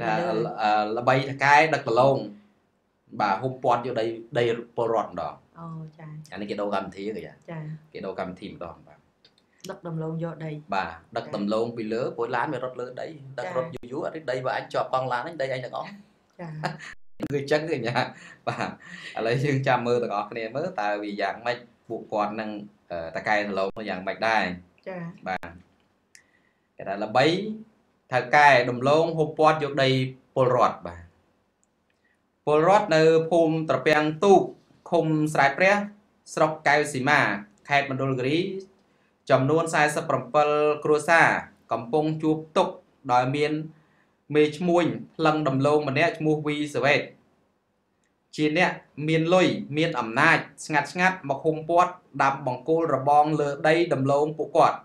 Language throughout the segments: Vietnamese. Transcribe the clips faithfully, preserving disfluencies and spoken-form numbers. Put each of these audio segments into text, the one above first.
cái là là bay cái đặt lông bà hôm qua vô đây đây poron đó anh ấy cái đầu cầm thì cái gì cái đầu cầm thìm đó đặt đầm lông vô đây bà đặt đầm lông bị lỡ bối lán về rót lỡ đấy đặt rót dữ dữ ở đây và anh chọn băng lán anh đây anh được không người chân người nhà bà lấy dương cha mơ được không này mới tại vì dạng mạch buộc quạt năng ta cài lông dạng mạch đai bà cái đó là bấy thằng cài đầm lông hôm qua vô đây poron bà poron nơi phum tập bèn tu khum sải pré sọc cài xì ma khai bản đồ ghi chấm nôn sai sập xa cầm bông chuột tục đòi miên mê muôn lăng đầm lông mà nét mua vi sờ về trên nè miên lôi miên ẩm nai ngặt ngặt mặc hung bọt đạp bằng cô rờ bong lơ đây đầm lông bộ quạt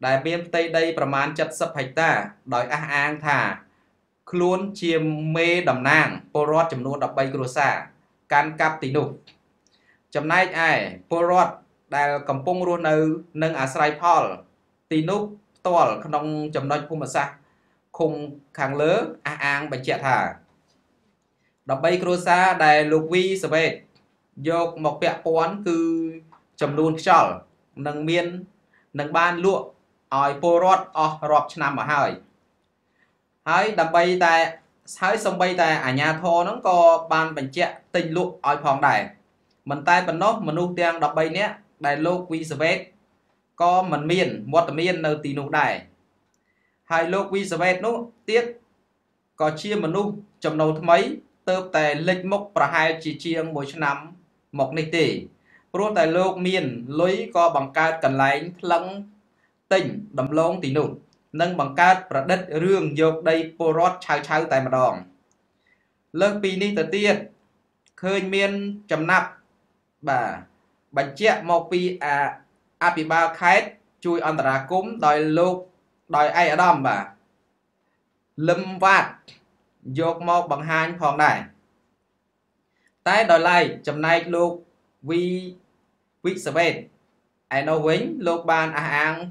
đại miên tây đâyประมาณ เจ็ดสิบ hecta đòi ăn ăn thả luôn chiêm mê đầm nàng porot chấm nôn đập bay xa can cáp tỷ nụ chấm nay ai porot đại cầm bông luôn nâng nâng à sai paul tỷ nụ to trong chấm nói phun mà xa khung kháng lớn à ăn bạch chẹt hà đập bay crossa đại lục vi sờ về dọc một bẹt quán cứ chấm luôn chở nâng miên nâng ban lụa ỏi porot ở rọp nam mà hai hãy đập bay tại hãy sông bay tại ở nhà thô nó có ban bạch chẹt tình lụa ỏi phòng đại mình tay bẩn nốt mình ưu tiên đập bay nhé đại lục vi sờ về có mình miên một miên nơi tì nụ đại hai lô quy sơ vẹt nốt tiết có chia mà nụ chấm đầu mấy tớp tài lịch mốc và hai chỉ chiêng mỗi năm một nịch tỷ pro tài lô miền lối có bằng cát cần lánh lắng tỉnh đầm lông tỷ nụ nâng bằng cát và đất rương dọc đây porot cháo cháo tại mặt đòn lớp pini tờ tiết khơi miên chấm nạp bà bánh chẹ mọc pi à api ba khét chui ăn ra cúm đòi lô đòi ai ở đom bà lâm vạt dọc một bằng hai phòng này tái đòi lại chấm này lục vi vi sờ bên ai nấu quýnh lục bàn à ăn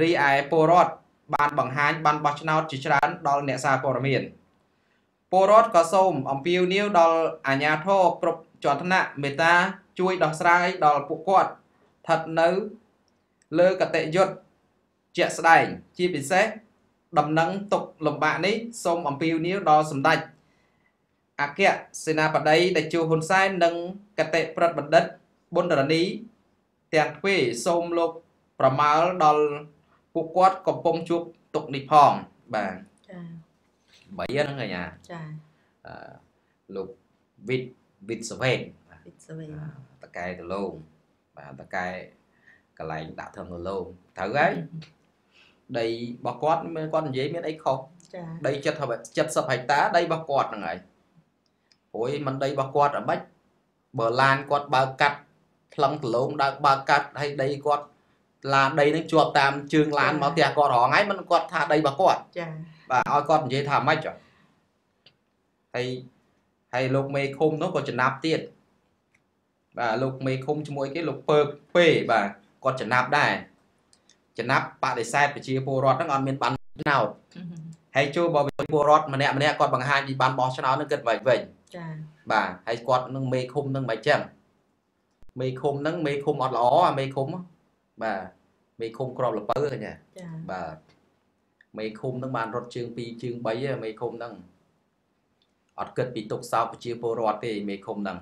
ri ai porot ban bằng hai ban bọc cho nó chỉ cho đán đo nẹ xa porot miên porot có xôm ổng phiêu níu đo à nhà thô prop chọn thân nạ mê ta chui đọc srai đo bộ quạt thật nấu lơ cả tệ dột chẹt sải chi bị xét đầm nắng tục lồng bạn ấy xôm ẩm piu níu đo sầm đạch à kia sena bật đấy để chiều hồn sai nâng cà tệ bật bật đất bốn đợt ní tiền quê xôm lục và máu đo cuộc quát còn bông chuột tục nịp hòn bà bảy đó người nhà lục vịt vịt sờ hèn ta cài từ lâu và ta cài cả lạnh đã thường từ lâu thử ấy đây bà con con dễ biết ấy không chà. Đây chất hợp chất sập hạch tá đây bà quạt là ngày ôi mình đây bà quạt ở bách bờ lan quạt bà cắt lòng lông đang bà cắt hay đây quạt là đây nó chuột tam trường lan máu tè con đó ngay mình quạt thả đây bà quạt và ôi con dễ thả mách rồi hay hay lục mê khung nó còn chỉ nạp tiền và lục mê khung cho mỗi cái lục pơ phê và còn chỉ nạp đây chấn nắp bạn để sai để chia porot nó ngon miền bắn nào hãy cho bảo vệ porot mà nè mà nè còn bằng hai thì bán bó cho nó nó gần vậy vậy bà hãy quạt nâng mê khung nâng máy chèm mê khung nâng mê khung ọt ló à mê khung bà mê khung còn là bơ rồi nhỉ bà mê khung nâng bàn rót chương pi chương bấy mê khung nâng ọt cật bị tục sau chia porot thì mê khung nâng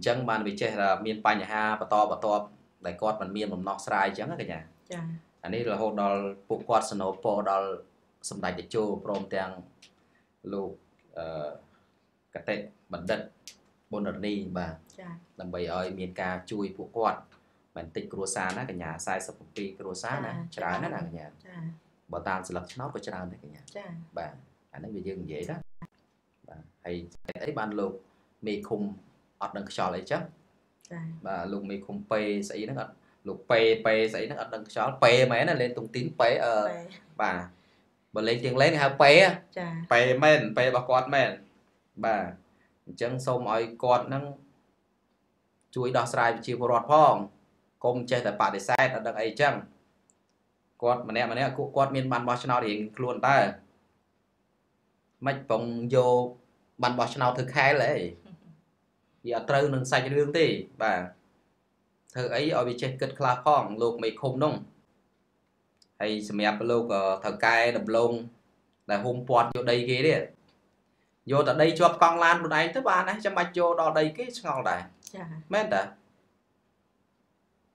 chẳng bàn bị che là miền Tây nhà ha bà to bà to đại quạt mình miên mình nọ sai chẳng cái nhà anh ấy là hộp đo bộ quạt snowpo đo sầm đại để châu prom tang lục cái tệ bản đất bồn đất đi mà làm bầy ơi miền ca chui bộ quạt bản tịch croissant á cái nhà sai sập phi croissant á chả nó là cái nhà bỏ tan sự lật nó của cha đấy cả nhà bạn anh nói về dân dễ đó hay thấy ban lục mì khum ọt đằng sò lại chắc và lục mì khum pê sấy nó lục pê pê sấy nó ọt đằng sò pê mấy nó lên tung tín pê ờ bà bà lấy tiền lấy này pê pê men pê bà quạt men bà chân sông mọi quạt năng chuối đỏ sài chiều vào rọt phong công chơi tại bà để sai ở đằng ấy chăng quạt mà nè mà nè quạt miền ban bò channel thì luôn ta mạch bông vô ban bò channel thực khai lệ giờ trâu nâng sai cho lương tì bà thử ấy ở bị chơi cất khla phong luộc mày khum nung hay xem nhà luộc thở cay đập lông là hôm quạt vô đây kia đi vô tại đây cho con lan một anh tới ba này cho mạch vô đò đây cái ngon này mến đã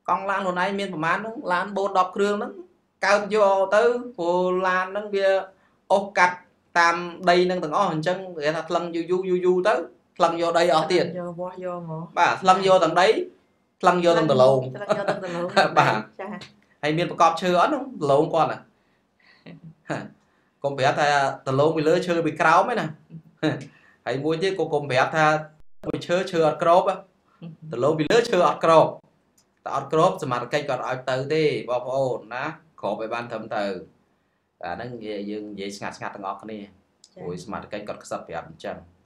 con lan hôm nay miền Nam An đúng lan bồn đọc đường đúng cao vô tư hồ lan đúng bia ốc cắt tam đây nâng từng ó hình chân để thật lần du du du du tới lần vô đây ở tiền bà lần vô tầng đấy lần vô tầng từ lồn bà hay miền cọp chơi ấn không lồn con à con bé thay từ lồn bị lỡ chơi bị cáo mấy nè hay mua chứ cô con bé thay bị chơi chơi ở crop á từ lồn bị lỡ chơi ở crop ở crop thì mà cái còn ở từ đi bỏ vô ná khổ về ban thầm từ à nó dừng dễ ngặt ngặt ngọt này buổi mà cái còn sắp về ăn chân